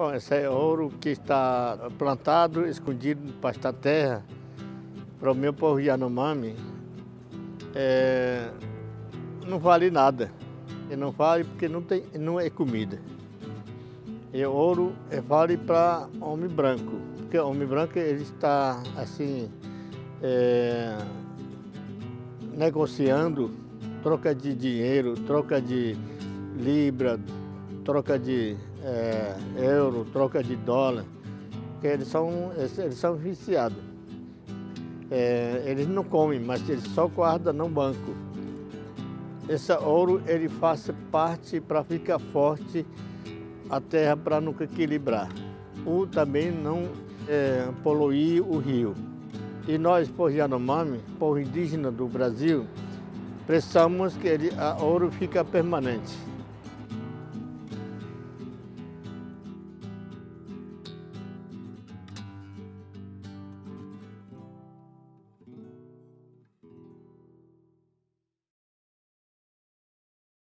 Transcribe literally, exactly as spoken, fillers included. Bom, esse é ouro que está plantado, escondido para esta terra, para o meu povo Yanomami, é, não vale nada. E não vale porque não, tem, não é comida. E o ouro vale para homem branco, porque o homem branco ele está assim, é, negociando, troca de dinheiro, troca de libra, troca de é, euro, troca de dólar, porque eles são, eles são viciados. É, eles não comem, mas eles só guardam no banco. Esse ouro ele faz parte para ficar forte a terra para nunca equilibrar. Ou também não é, poluir o rio. E nós, povo Yanomami, povo indígena do Brasil, precisamos que ele, a ouro fique permanente.